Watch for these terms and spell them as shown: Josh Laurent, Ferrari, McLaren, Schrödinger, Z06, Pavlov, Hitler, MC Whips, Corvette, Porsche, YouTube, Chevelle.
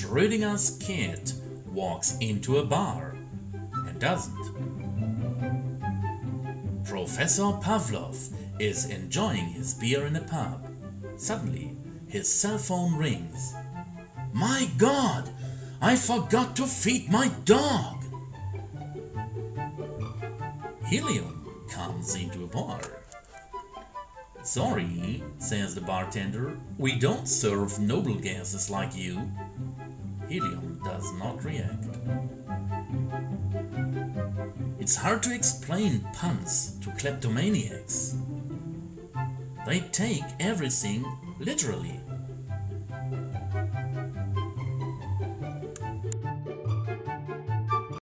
Schrödinger's cat walks into a bar and doesn't. Professor Pavlov is enjoying his beer in a pub. Suddenly, his cell phone rings. My God! I forgot to feed my dog! Helium comes into a bar. Sorry, says the bartender, we don't serve noble gases like you. Helium does not react. It's hard to explain puns to kleptomaniacs. They take everything literally.